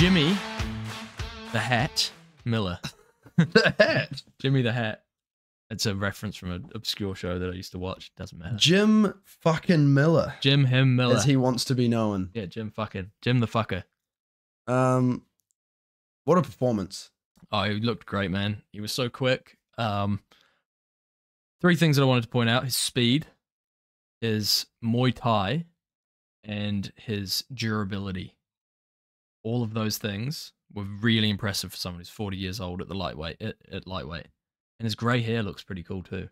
Jimmy the Hat Miller. The Hat? Jimmy the Hat. It's a reference from an obscure show that I used to watch. Doesn't matter. Jim fucking Miller. Jim him Miller. As he wants to be known. Yeah, Jim fucking. Jim the fucker. What a performance. Oh, he looked great, man. He was so quick. Three things that I wanted to point out. His speed, his Muay Thai, and his durability. All of those things were really impressive for someone who's 40 years old at the lightweight. At lightweight. And his grey hair looks pretty cool too.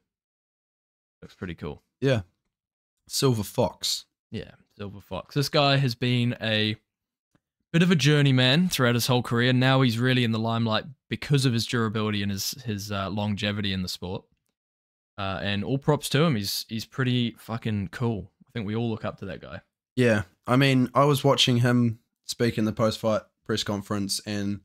Looks pretty cool. Yeah. Silver Fox. Yeah, Silver Fox. This guy has been a bit of a journeyman throughout his whole career. Now he's really in the limelight because of his durability and his longevity in the sport. And all props to him. He's pretty fucking cool. I think we all look up to that guy. Yeah. I mean, I was watching him speak in the post-fight press conference and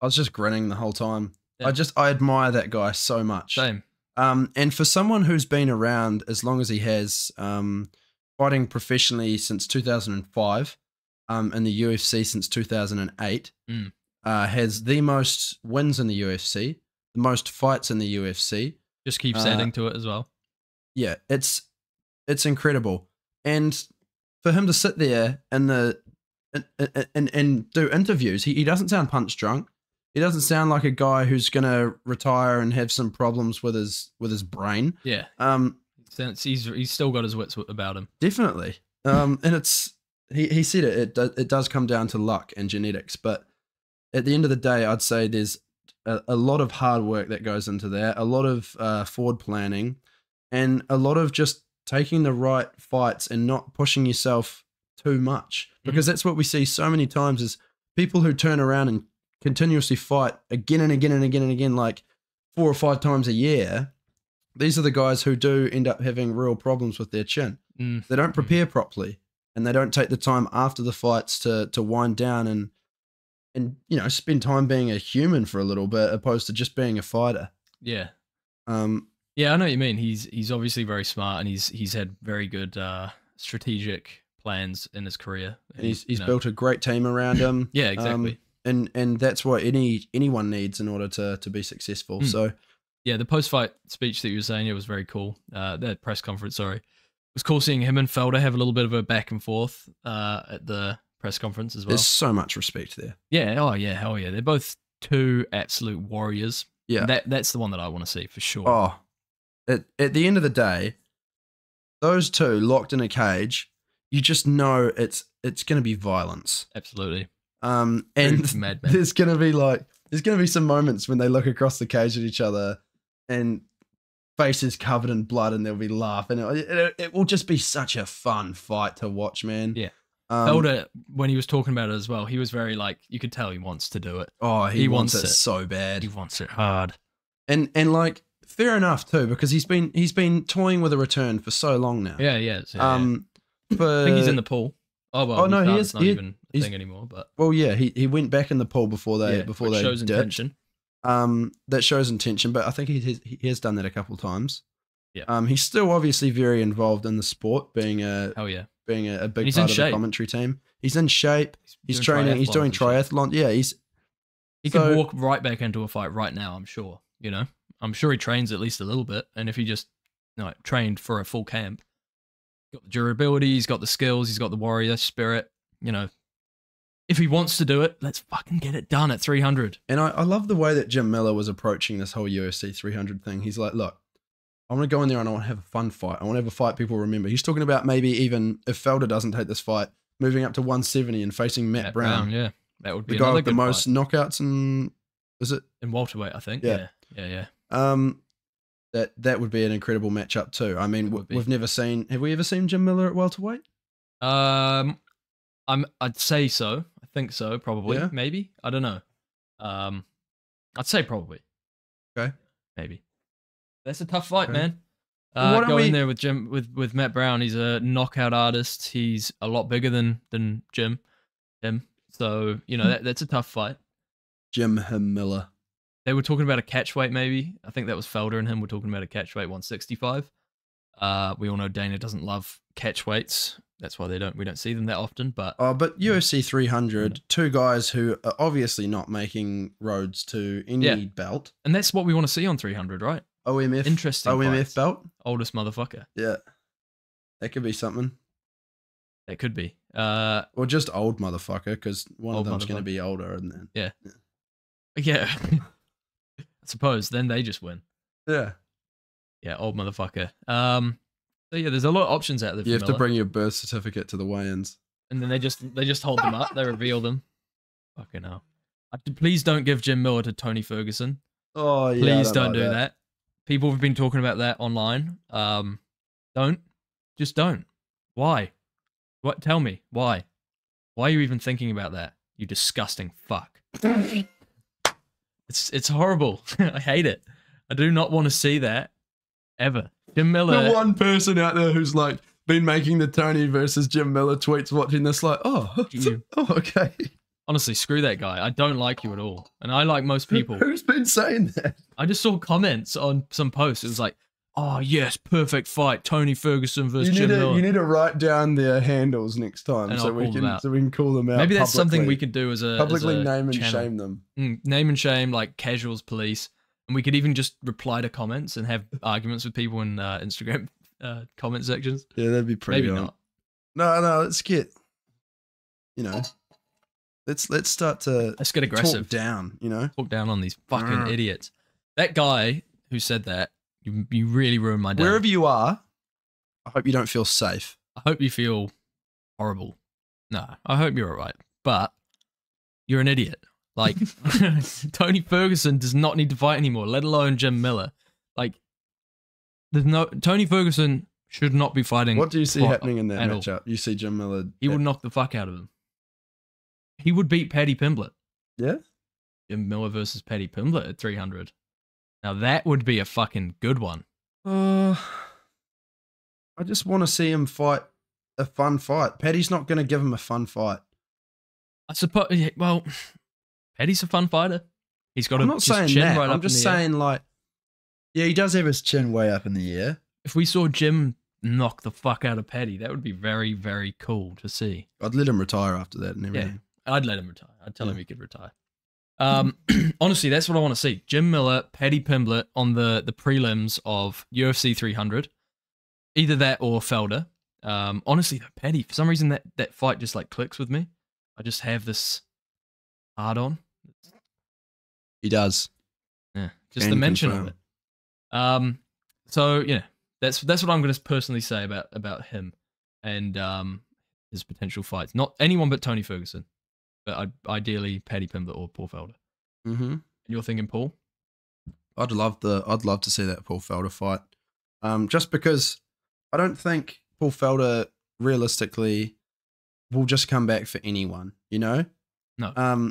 I was just grinning the whole time. I admire that guy so much. Same. And for someone who's been around as long as he has, fighting professionally since 2005, in the UFC since 2008, has the most wins in the UFC, the most fights in the UFC. Just keeps adding to it as well. Yeah, it's incredible. And for him to sit there and do interviews, he doesn't sound punch drunk. He doesn't sound like a guy who's gonna retire and have some problems with his brain. Yeah. Since he's still got his wits about him. Definitely. And it's he said it does come down to luck and genetics, but at the end of the day, I'd say there's a lot of hard work that goes into that, a lot of forward planning, and a lot of just taking the right fights and not pushing yourself too much, because that's what we see so many times is people who turn around and continuously fight again and again and again and again, like 4 or 5 times a year. These are the guys who do end up having real problems with their chin. They don't prepare properly and they don't take the time after the fights to wind down and you know, spend time being a human for a little bit, opposed to just being a fighter. Yeah. Yeah, I know what you mean. He's obviously very smart and he's had very good strategic plans in his career. And he's built a great team around him. Yeah, exactly. And that's what anyone needs in order to be successful. So yeah, the post-fight speech that you were saying, it was very cool. That press conference, sorry. It was cool seeing him and Felder have a little bit of a back and forth at the press conference as well. There's so much respect there. Yeah, oh yeah, hell yeah. They're both two absolute warriors. Yeah. That's the one that I want to see for sure. Oh. At the end of the day, those two locked in a cage, you just know it's gonna be violence. Absolutely. And there's gonna be some moments when they look across the cage at each other and faces covered in blood and they'll be laughing. It will just be such a fun fight to watch, man. Yeah. Felder, when he was talking about it as well, he was very like, you could tell he wants to do it. Oh, he wants it so bad. He wants it hard. And like, fair enough too, because he's been toying with a return for so long now. Yeah, yeah. So, yeah. I think he's in the pool. Oh well, oh, no, he is not even a thing anymore. But well, yeah, he went back in the pool before they shows intention. That shows intention, but I think he has done that a couple of times. Yeah. He's still obviously very involved in the sport, being a being a big part of the commentary team. He's in shape. He's training. He's doing triathlon. Yeah, he could walk right back into a fight right now. I'm sure. You know, I'm sure he trains at least a little bit, and if he just trained for a full camp. Got the durability, he's got the skills, he's got the warrior spirit. You know, if he wants to do it, let's fucking get it done at 300. And I love the way that Jim Miller was approaching this whole UFC 300 thing. He's like, look, I'm going to go in there and I want to have a fun fight. I want to have a fight people remember. He's talking about maybe even if Felder doesn't take this fight, moving up to 170 and facing Matt Brown. Yeah, that would be the guy with the most knockouts in, is it? In welterweight, I think. Yeah. Yeah. That would be an incredible matchup too. I mean, have we ever seen Jim Miller at welterweight? I'd say so. I think so, probably. Yeah. Maybe. I don't know. I'd say probably. Okay. Maybe. That's a tough fight, man. Going there with Jim with Matt Brown, he's a knockout artist. He's a lot bigger than Jim. So, that's a tough fight. Jim Miller. They were talking about a catchweight, maybe. I think that was Felder and him were talking about a catchweight 165. We all know Dana doesn't love catch weights. That's why we don't see them that often. But UFC 300, two guys who are obviously not making roads to any belt, and that's what we want to see on 300, right? OMF, interesting. OMF fights. Belt, oldest motherfucker. Yeah, that could be something. That could be, or just old motherfucker, because one of them's going to be older, and then yeah. I suppose then they just win. Yeah. Yeah, old motherfucker. So yeah, there's a lot of options out there. You have to bring your birth certificate to the weigh-ins, and then they just hold them up. They reveal them. Fucking hell! Please don't give Jim Miller to Tony Ferguson. Oh yeah. Please don't do that. People have been talking about that online. Just don't. Why? What? Tell me why? Why are you even thinking about that? You disgusting fuck. It's horrible. I hate it. I do not want to see that. Ever. Jim Miller. The one person out there who's like been making the Tony versus Jim Miller tweets watching this, like, okay. Honestly, screw that guy. I don't like you at all. And I like most people. Who's been saying that? I just saw comments on some posts. It was like, oh, yes, perfect fight. Tony Ferguson versus Jim Miller. You need to write down their handles next time so we can call them out. Maybe that's something we could do as a Publicly name and shame them. Name and shame, like casuals police. And we could even just reply to comments and have arguments with people in Instagram comment sections. Yeah, that'd be pretty. Maybe not. No, let's get, you know, let's start to get aggressive. Talk down, you know, talk down on these fucking idiots. That guy who said that, you really ruined my day. Wherever you are, I hope you don't feel safe. I hope you feel horrible. No, I hope you're all right. But you're an idiot. Like, Tony Ferguson does not need to fight anymore, let alone Jim Miller. Like, there's no... Tony Ferguson should not be fighting. What do you see happening in that matchup? You see Jim Miller... He would knock the fuck out of him. He would beat Paddy Pimblett. Yeah? Jim Miller versus Paddy Pimblett at 300. Now, that would be a fucking good one. I just want to see him fight a fun fight. Paddy's not going to give him a fun fight. I suppose... Well... Paddy's a fun fighter. He's got I'm just saying, like, yeah, he does have his chin way up in the air. If we saw Jim knock the fuck out of Paddy, that would be very, very cool to see. I'd let him retire after that and everything. Yeah, I'd let him retire. I'd tell him he could retire. Honestly, that's what I want to see. Jim Miller, Paddy Pimblett on the prelims of UFC 300. Either that or Felder. Honestly, though, Paddy, for some reason, that fight just, like, clicks with me. I just have this... hard on. He does. Yeah. Just the mention of it. So yeah, that's what I'm gonna personally say about him and his potential fights. Not anyone but Tony Ferguson. But ideally Paddy Pimblett or Paul Felder. And you're thinking Paul? I'd love to see that Paul Felder fight. Just because I don't think Paul Felder realistically will just come back for anyone, you know? No.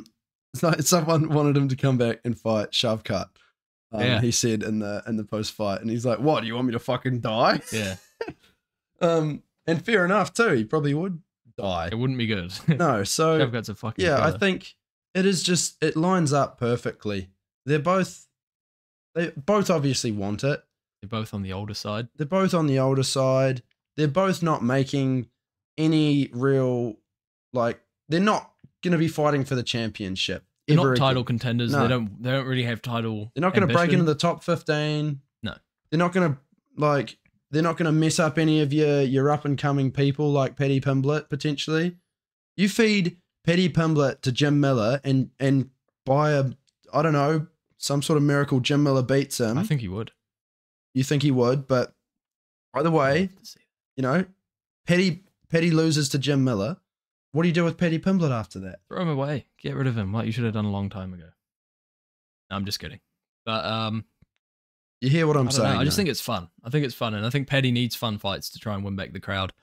Someone wanted him to come back and fight Shavkat. He said in the post fight, and he's like, "What? Do you want me to fucking die?" Yeah. And fair enough too. He probably would die. It wouldn't be good. No. So Shavkat's a fucking brother. I think it is just it lines up perfectly. They both obviously want it. They're both on the older side. They're both not making any real they're not going to be fighting for the championship. They're not title contenders. No. They don't really have title. They're not going to break into the top 15. No. They're not going to mess up any of your up and coming people like Paddy Pimblett potentially. You feed Paddy Pimblett to Jim Miller and by I don't know, some sort of miracle Jim Miller beats him. I think he would. You think he would, but either way, you know, Paddy loses to Jim Miller. What do you do with Paddy Pimblett after that? Throw him away. Get rid of him. Like you should have done a long time ago. No, I'm just kidding. But you hear what I'm saying? I just think it's fun. I think it's fun, and I think Paddy needs fun fights to try and win back the crowd.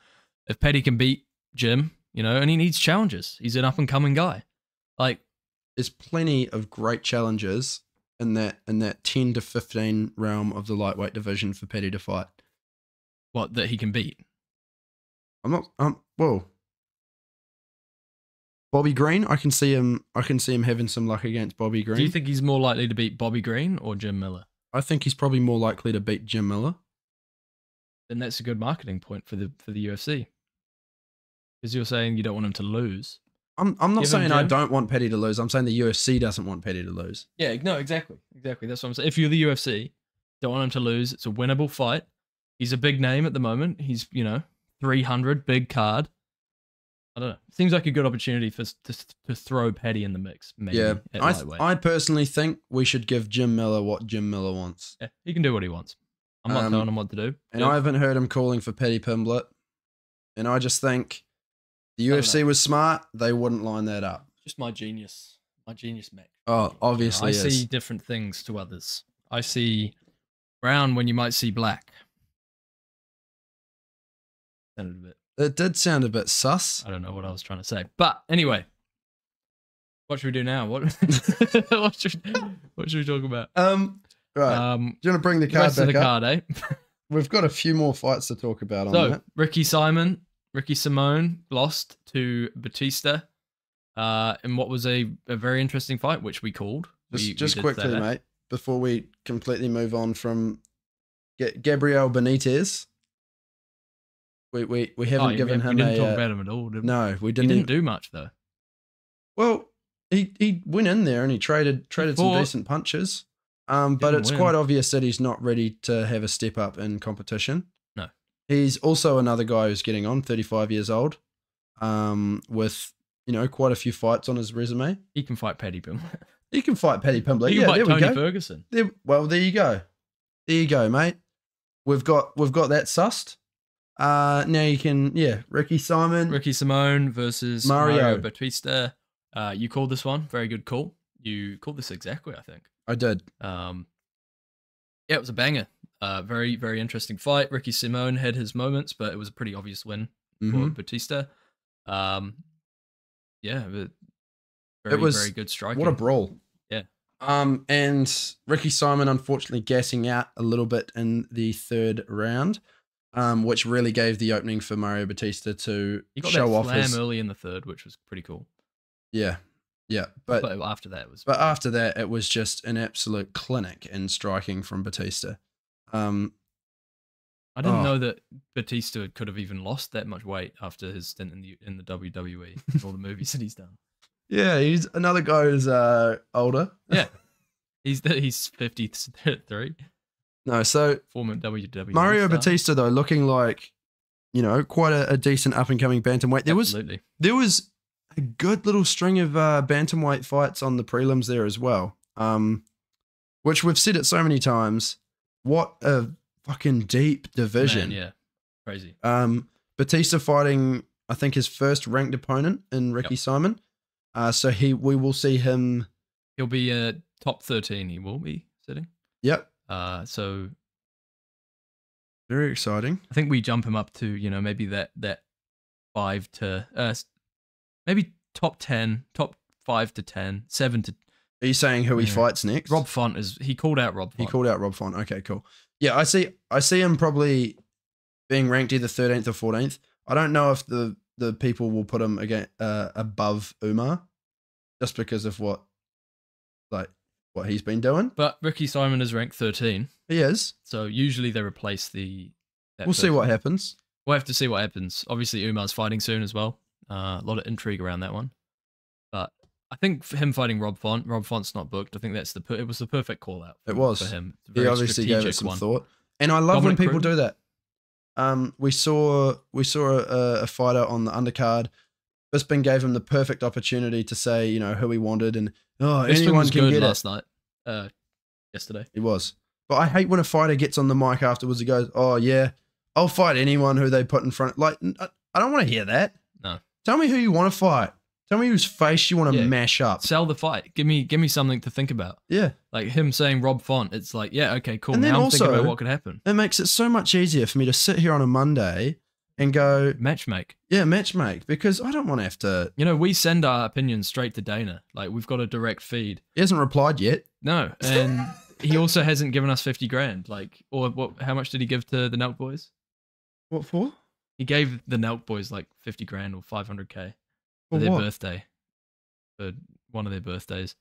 If Paddy can beat Jim, you know, and he needs challenges. He's an up-and-coming guy. Like, there's plenty of great challenges in that 10 to 15 realm of the lightweight division for Paddy to fight. What that he can beat? Whoa. Bobby Green, I can see him having some luck against Bobby Green. Do you think he's more likely to beat Bobby Green or Jim Miller? I think he's probably more likely to beat Jim Miller. then that's a good marketing point for the UFC. Because you're saying you don't want him to lose. I'm not saying I don't want Paddy to lose. I'm saying the UFC doesn't want Paddy to lose. Yeah, no, exactly. Exactly. That's what I'm saying. If you're the UFC, don't want him to lose. It's a winnable fight. He's a big name at the moment. He's, you know, 300, big card. I don't know. Seems like a good opportunity for to throw Paddy in the mix. Maybe, yeah, I personally think we should give Jim Miller what Jim Miller wants. Yeah, he can do what he wants. I'm not telling him what to do. And I haven't heard him calling for Paddy Pimblett. And I just think the UFC was smart. They wouldn't line that up. Just my genius match. Oh, obviously, you know, I see different things to others. I see brown when you might see black. Sounded a bit. It did sound a bit sus. I don't know what I was trying to say. But anyway, what should we do now? What should we talk about? Right. Do you want to bring the card back up? Eh? We've got a few more fights to talk about. So, on that. Ricky Simón lost to Bautista in what was a very interesting fight, which we called. Just quickly, mate, before we completely move on from Gabriel Benitez. We haven't given him. We didn't talk about him at all, did we? No, we didn't. He didn't do much though. Well, he went in there and he traded some decent punches. But it's quite obvious that he's not ready to have a step up in competition. No, he's also another guy who's getting on, 35 years old, with quite a few fights on his resume. He can fight Paddy Pimblett. He can fight Paddy Pimblett. He can fight Tony Ferguson. Well, there you go. There you go, mate. We've got that sussed. Now you can, Ricky Simón versus Mario Bautista. You called this one. Very good call. You called this exactly, I think. I did. Yeah, it was a banger. Very, very interesting fight. Ricky Simón had his moments, but it was a pretty obvious win for Bautista. Yeah, very good striking. What a brawl. Yeah. And Ricky Simón, unfortunately, gassing out a little bit in the third round. Which really gave the opening for Mario Bautista to show off. He got that slam early in the third, which was pretty cool. Yeah, yeah, but after that was. But after that, it was just an absolute clinic in striking from Bautista. I didn't know that Bautista could have even lost that much weight after his stint in the WWE and all the movies that he's done. Yeah, he's another guy who's older. Yeah, he's 53. No, so former WWE Mario Bautista, though, looking like, quite a decent up-and-coming bantamweight. There was a good little string of bantamweight fights on the prelims there as well, which we've said it so many times. What a fucking deep division. Man, yeah, crazy. Bautista fighting, I think, his first ranked opponent in Ricky Simón. So we will see him. He'll be top 13. He will be sitting. Yep. So very exciting. I think we jump him up to, maybe that 5 to maybe top 10, top 5 to 10, 7 to. Are you saying who he fights next? Rob Font he called out Rob Font. He called out Rob Font. Okay, cool. Yeah, I see him probably being ranked either 13th or 14th. I don't know if the people will put him again above Umar, just because of what he's been doing. But Ricky Simón is ranked 13. He is. So usually they replace we'll see what happens. We'll have to see what happens. Obviously Umar's fighting soon as well. A lot of intrigue around that one. But I think for him fighting Rob Font's not booked. I think it was the perfect call out. It was. For him. He obviously gave it some thought. And I love Dominic when people do that. We saw a fighter on the undercard. Bisping gave him the perfect opportunity to say, who he wanted, and anyone was good last night. Yesterday. He was. But I hate when a fighter gets on the mic afterwards and goes, "Oh yeah, I'll fight anyone who they put in front." Like, I don't want to hear that. No. Tell me who you want to fight. Tell me whose face you want to mash up. Sell the fight. Give me something to think about. Yeah. Like him saying Rob Font, it's like, yeah, okay, cool. And then now I'm thinking about what could happen. It makes it so much easier for me to sit here on a Monday and go matchmake. Yeah, matchmake, because I don't want to have to. We send our opinions straight to Dana. Like, we've got a direct feed. He hasn't replied yet. No, and he also hasn't given us 50 grand. Like, or what? How much did he give to the Nelk Boys? What for? He gave the Nelk Boys like 50 grand or 500k for their birthday, for one of their birthdays.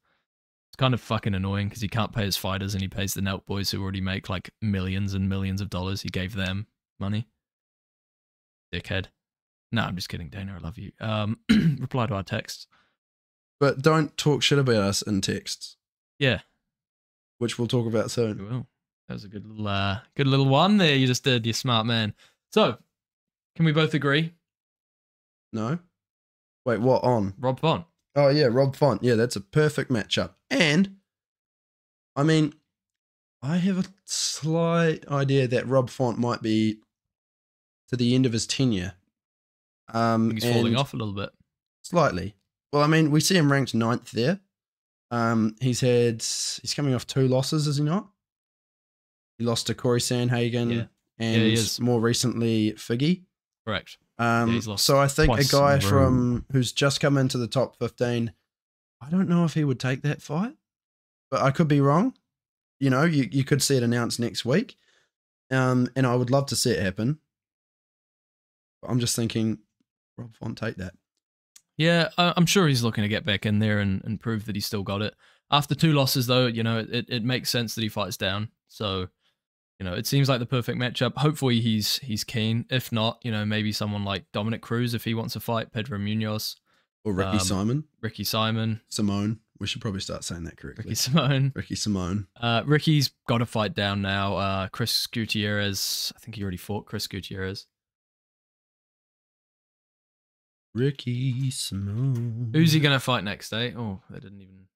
It's kind of fucking annoying because he can't pay his fighters, and he pays the Nelk Boys who already make like millions and millions of dollars. He gave them money. Dickhead. No, I'm just kidding, Dana. I love you. Reply to our texts. But don't talk shit about us in texts. Yeah. Which we'll talk about soon. We will. That was a good little one there you just did, you smart man. So, can we both agree? No. Wait, what on? Rob Font. Oh, yeah, Rob Font. Yeah, that's a perfect matchup. And, I mean, I have a slight idea that Rob Font might be to the end of his tenure. I think he's falling off a little bit. Slightly. Well, I mean, we see him ranked 9th there. He's coming off 2 losses, is he not? He lost to Corey Sandhagen and more recently Figgy. Correct. He's lost so I think a guy from who's just come into the top 15, I don't know if he would take that fight, but I could be wrong. You know, you could see it announced next week, and I would love to see it happen. But I'm just thinking, Rob Font, take that. Yeah, I'm sure he's looking to get back in there and prove that he's still got it. After 2 losses, though, you know, it makes sense that he fights down. So, you know, it seems like the perfect matchup. Hopefully he's keen. If not, you know, maybe someone like Dominic Cruz, if he wants to fight Pedro Munoz. Or Ricky Simón. Ricky Simón. Simone. We should probably start saying that correctly. Ricky Simón. Ricky Simón. Ricky's got to fight down now. Chris Gutierrez. I think he already fought Chris Gutierrez. Ricky Simón. Who's he going to fight next, eh? Oh, I didn't even...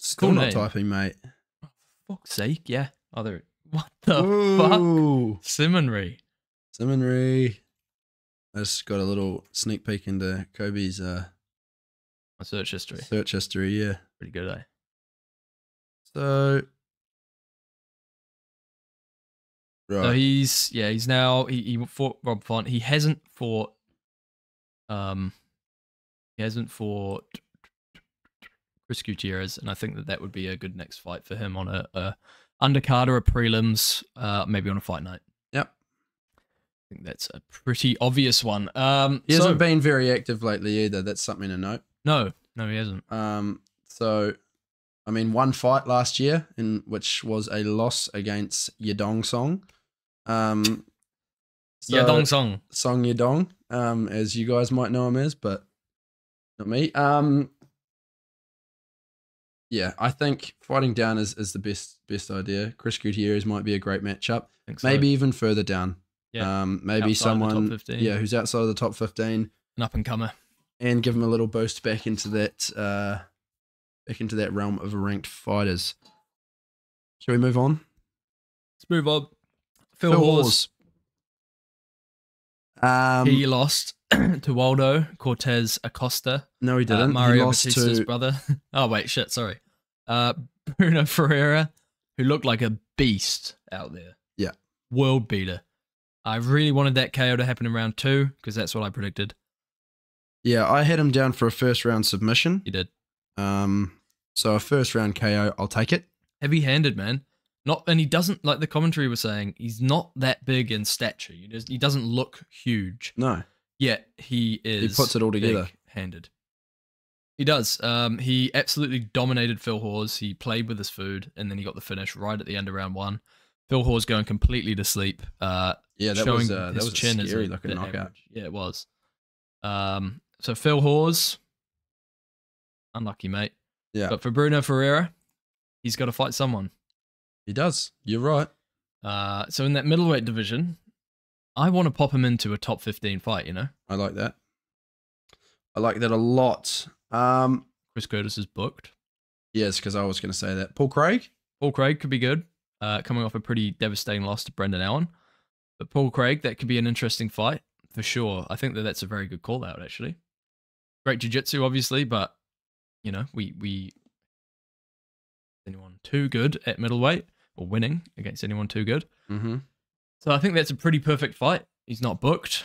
Still cool not name. Typing, mate. Oh, fuck's sake, yeah. Oh, there. What the fuck? Simonry. I just got a little sneak peek into Kobe's my search history. Search history, yeah. Pretty good, eh? So, right. So he's now he fought Rob Font. He hasn't fought Chris Gutierrez, and I think that would be a good next fight for him on a undercard or a prelims, maybe on a fight night. Yep. I think that's a pretty obvious one. He hasn't been very active lately either. That's something to note. No, he hasn't. So, I mean, 1 fight last year, which was a loss against Yadong Song. Yadong Song. Song Yadong, as you guys might know him as, but not me. Yeah, I think fighting down is the best idea. Chris Gutierrez might be a great matchup. Maybe even further down. Yeah, maybe someone who's outside of the top 15, an up and comer, and give him a little boost back into that realm of ranked fighters. Shall we move on? Let's move on. Phil Hawes. He lost to Waldo Cortez Acosta. No, he didn't. Mario Bautista's brother. Oh, wait, shit, sorry. Bruno Ferreira, who looked like a beast out there. Yeah. World beater. I really wanted that KO to happen in round 2 because that's what I predicted. Yeah, I had him down for a first-round submission. You did. So a first-round KO, I'll take it. Heavy-handed, man. And he doesn't, like the commentary was saying, he's not that big in stature. He doesn't look huge. No. Yet he is. He puts it all together. Big-handed. He does. He absolutely dominated Phil Hawes. He played with his food, and then he got the finish right at the end of round 1. Phil Hawes going completely to sleep. Yeah, that was chin is scary looking knockout. Average. Yeah, it was. So Phil Hawes, unlucky mate. Yeah. But for Bruno Ferreira, he's got to fight someone. He does. You're right. So in that middleweight division, I want to pop him into a top 15 fight, you know? I like that. I like that a lot. Chris Curtis is booked. Yes, because I was going to say that. Paul Craig? Paul Craig could be good, coming off a pretty devastating loss to Brendan Allen. But Paul Craig, that could be an interesting fight for sure. I think that's a very good call-out, actually. Great jiu-jitsu, obviously, but, you know, we anyone too good at middleweight. Or winning against anyone too good. Mm-hmm. So I think that's a pretty perfect fight. He's not booked.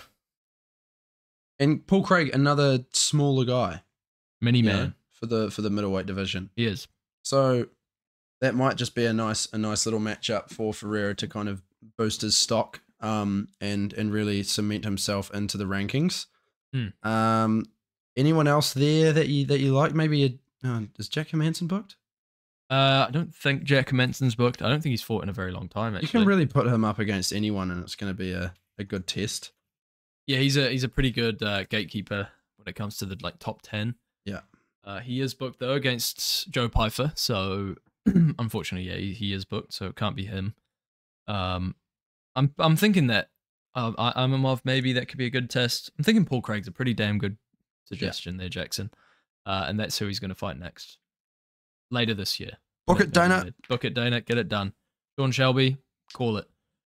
And Paul Craig, another smaller guy. Mini man. Know, for the middleweight division. He is. So that might just be a nice little matchup for Ferreira to kind of boost his stock and really cement himself into the rankings. Mm. Anyone else there that you like? Maybe is Jack Hermanson booked? I don't think Jack Manson's booked. I don't think he's fought in a very long time, actually. You can really put him up against anyone, and it's going to be a good test. Yeah, he's a pretty good gatekeeper when it comes to the top 10. Yeah. He is booked, though, against Joe Pfeiffer. So, unfortunately, yeah, he is booked, so it can't be him. I'm thinking that maybe that could be a good test. I'm thinking Paul Craig's a pretty damn good suggestion there, Jackson. And that's who he's going to fight next. Later this year. Book it, Dana. Book it, Dana. Get it done. Sean Shelby, call it.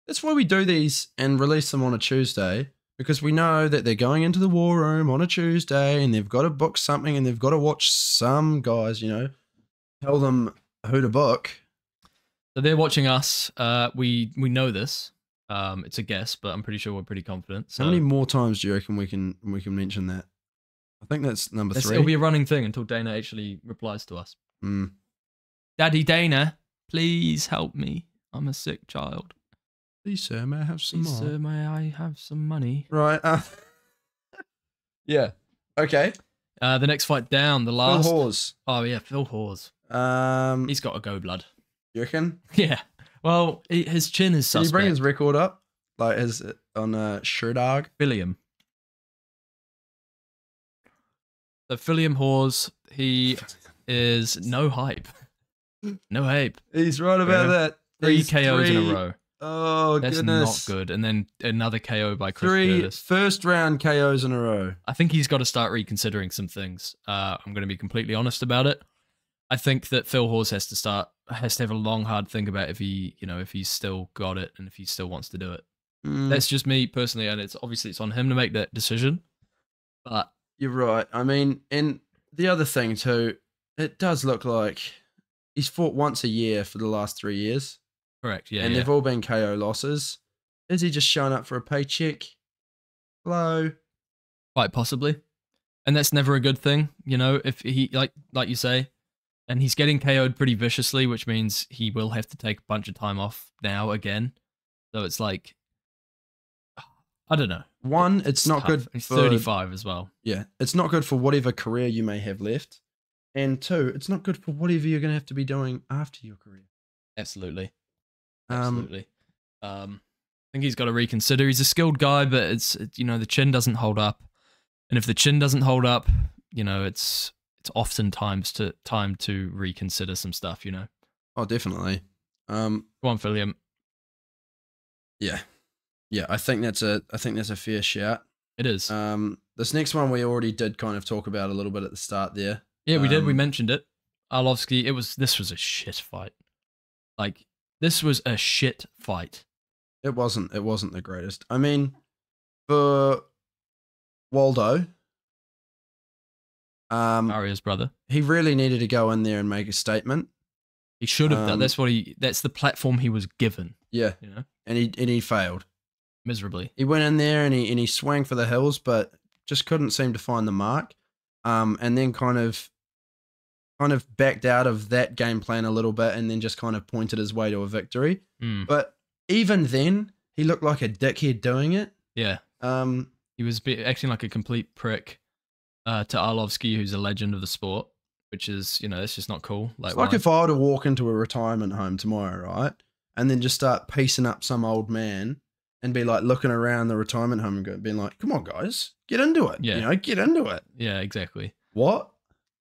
That's why we do these and release them on a Tuesday, because we know that they're going into the war room on a Tuesday and they've got to book something and they've got to watch some guys, you know, tell them who to book. So they're watching us. We know this. It's a guess, but I'm pretty sure we're pretty confident. So. How many more times do you reckon we can mention that? I think that's number 3. It'll be a running thing until Dana actually replies to us. Mm. Daddy Dana, please help me. I'm a sick child. Please, sir, may I have some money? Please, sir, may I have some money? Right. Yeah. Okay. The next fight down, the last. Phil Hawes. Oh, yeah, Phil Hawes. He's got a go, blood. You reckon? Yeah. Well, his chin is suspect. Did he bring his record up? Like, his on Sherdog? William. So, William Hawes, he is no hype. No hype. He's right about that. Three KOs in a row. Oh, that's goodness. That's not good. And then another KO by Chris Gutierrez. First round KOs in a row. I think he's got to start reconsidering some things. I'm going to be completely honest about it. I think that Phil Hawes has to have a long, hard think about if he, you know, if he's still got it and if he still wants to do it. Mm. That's just me personally, and it's obviously it's on him to make that decision. But you're right. I mean, and the other thing too, it does look like he's fought once a year for the last 3 years. Correct, yeah. And they've all been KO losses. Is he just showing up for a paycheck? Hello? Quite possibly. And that's never a good thing, you know, if he, like you say, and he's getting KO'd pretty viciously, which means he will have to take a bunch of time off now again. So it's like, I don't know. One, it's not good. He's 35 as well. Yeah, it's not good for whatever career you may have left. And two, it's not good for whatever you're going to have to be doing after your career. Absolutely. Absolutely. I think he's got to reconsider. He's a skilled guy, but you know, the chin doesn't hold up. And if the chin doesn't hold up, you know, it's oftentimes time to reconsider some stuff, you know? Oh, definitely. Go on, William. Yeah. Yeah, I think that's a fair shout. It is. This next one we already did kind of talk about a little bit at the start there. Yeah, we did. We mentioned it. Arlovski, this was a shit fight. Like, this was a shit fight. It wasn't the greatest. I mean, for Waldo, Mario's brother, he really needed to go in there and make a statement. He should have done. That's the platform he was given. Yeah, you know? and he failed miserably. He went in there and he swung for the hills, but just couldn't seem to find the mark. And then kind of backed out of that game plan a little bit and then just kind of pointed his way to a victory. Mm. But even then, he looked like a dickhead doing it. Yeah. He was acting like a complete prick to Arlovski, who's a legend of the sport, which is, you know, that's just not cool. Like if I were to walk into a retirement home tomorrow, right, and then just start piecing up some old man and be like looking around the retirement home and being like, come on, guys, get into it. Yeah. You know, get into it. Yeah, exactly. What?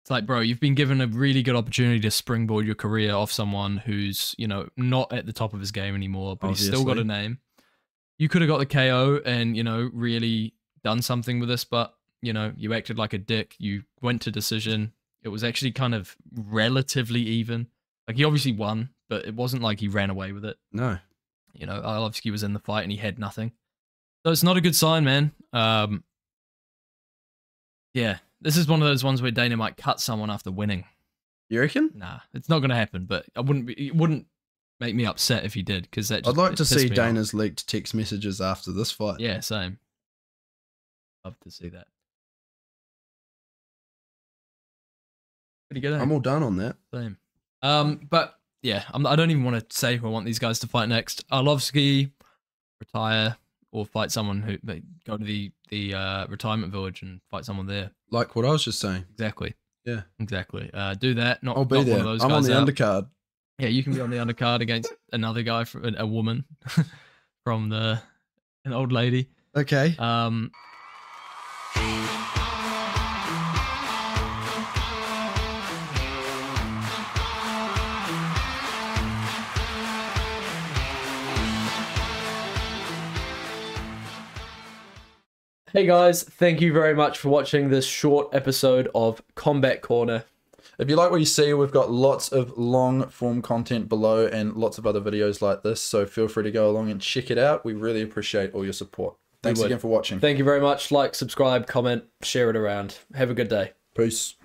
It's like, bro, you've been given a really good opportunity to springboard your career off someone who's, you know, not at the top of his game anymore, but obviously he's still got a name. You could have got the KO and, you know, really done something with this, but, you know, you acted like a dick. You went to decision. It was actually kind of relatively even. Like, he obviously won, but it wasn't like he ran away with it. No. You know, Arlovski was in the fight and he had nothing. So it's not a good sign, man. Yeah. This is one of those ones where Dana might cut someone after winning. You reckon? Nah, it's not going to happen, but it wouldn't make me upset if he did, because that just, I'd like to see Dana's leaked text messages after this fight. Yeah, same. Love to see that. Pretty good, eh? I'm all done on that. Same. But yeah, I don't even want to say who I want these guys to fight next. Arlovski, retire. Or fight someone who they go to the retirement village and fight someone there. Like what I was just saying. Exactly. Yeah. Exactly. Do that. Not, I'll be not there. One of those I'm guys on the undercard. Yeah, you can be on the undercard against another guy, from a woman, from an old lady. Okay. Hey guys, thank you very much for watching this short episode of Combat Corner. If you like what you see, we've got lots of long form content below and lots of other videos like this, so feel free to go along and check it out. We really appreciate all your support. Thanks again for watching. Thank you very much. Like, subscribe, comment, share it around. Have a good day. Peace.